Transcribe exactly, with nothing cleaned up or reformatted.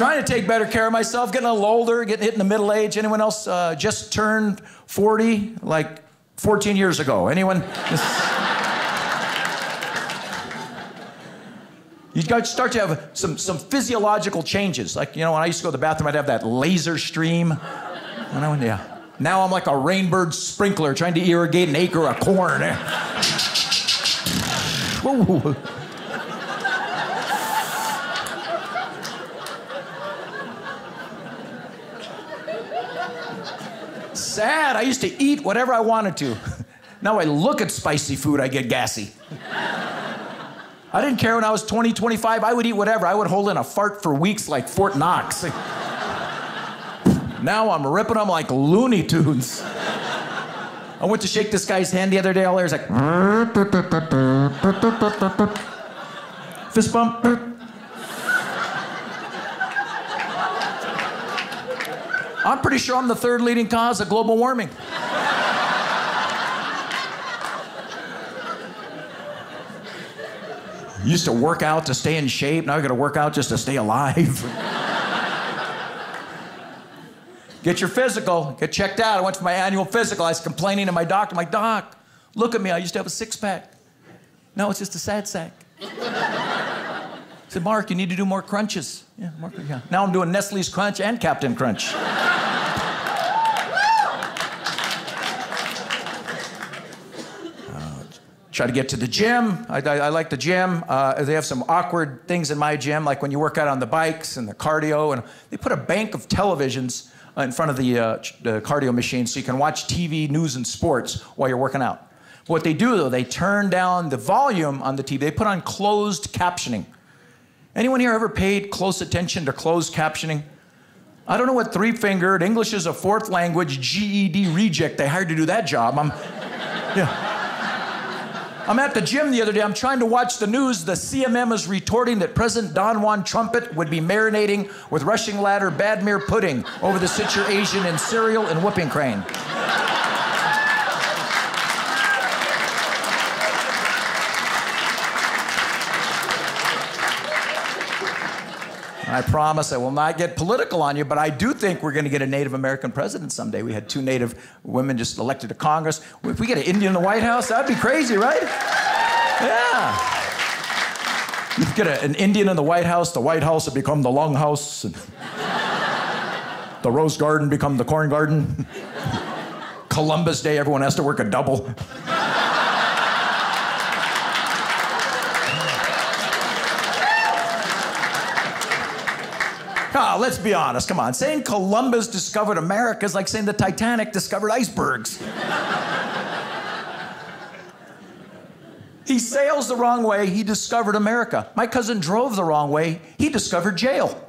trying to take better care of myself, getting a little older, getting hit in the middle age. Anyone else uh, just turned forty, like fourteen years ago? Anyone? You start to have some, some physiological changes. Like, you know, when I used to go to the bathroom, I'd have that laser stream. And I went, yeah. Now I'm like a rainbird sprinkler trying to irrigate an acre of corn. Ooh. Sad. I used to eat whatever I wanted to. Now I look at spicy food, I get gassy. I didn't care when I was twenty, twenty-five. I would eat whatever. I would hold in a fart for weeks like Fort Knox. Now I'm ripping them like Looney Tunes. I went to shake this guy's hand the other day. All there was like... Fist bump. I'm pretty sure I'm the third leading cause of global warming. Used to work out to stay in shape. Now I got to work out just to stay alive. Get your physical. Get checked out. I went for my annual physical. I was complaining to my doctor. I'm like, Doc, look at me. I used to have a six-pack. No, it's just a sad sack. I said, Mark, you need to do more crunches. Yeah, Mark, yeah. Now I'm doing Nestle's Crunch and Captain Crunch. Try to get to the gym. I, I, I like the gym. Uh, they have some awkward things in my gym, like when you work out on the bikes and the cardio, and they put a bank of televisions uh, in front of the, uh, the cardio machine so you can watch T V, news, and sports while you're working out. What they do, though, they turn down the volume on the T V. They put on closed captioning. Anyone here ever paid close attention to closed captioning? I don't know what three-fingered, English is a fourth language, G E D reject they hired to do that job. I'm... yeah. I'm at the gym the other day. I'm trying to watch the news. The C M M is retorting that President Don Juan Trumpet would be marinating with Russian ladder Badmir pudding over the situation in cereal and whooping crane. I promise I will not get political on you, but I do think we're going to get a Native American president someday. We had two Native women just elected to Congress. If we get an Indian in the White House, that'd be crazy, right? Yeah. You get a, an Indian in the White House, the White House would become the Long House. And the Rose Garden become the Corn Garden. Columbus Day, everyone has to work a double. Oh, let's be honest, come on. Saying Columbus discovered America is like saying the Titanic discovered icebergs. He sails the wrong way, he discovered America. My cousin drove the wrong way, he discovered jail.